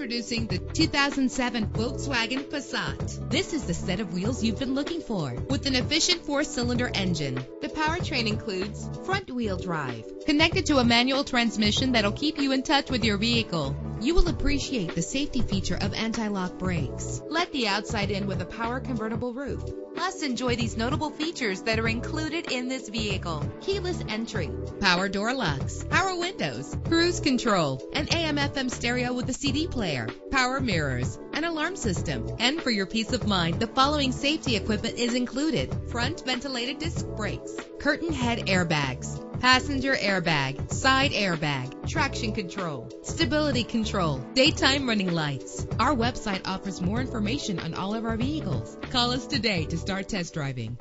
Introducing the 2007 Volkswagen Passat. This is the set of wheels you've been looking for, with an efficient 4-cylinder engine. The powertrain includes front-wheel drive, connected to a manual transmission that'll keep you in touch with your vehicle. You will appreciate the safety feature of anti-lock brakes. Let the outside in with a power convertible roof. Plus, enjoy these notable features that are included in this vehicle: keyless entry, power door locks, power windows, cruise control, an AM/FM stereo with a CD player, power mirrors, an alarm system. And for your peace of mind, the following safety equipment is included: front ventilated disc brakes, curtain head airbags, passenger airbag, side airbag, traction control, stability control, daytime running lights. Our website offers more information on all of our vehicles. Call us today to start test driving.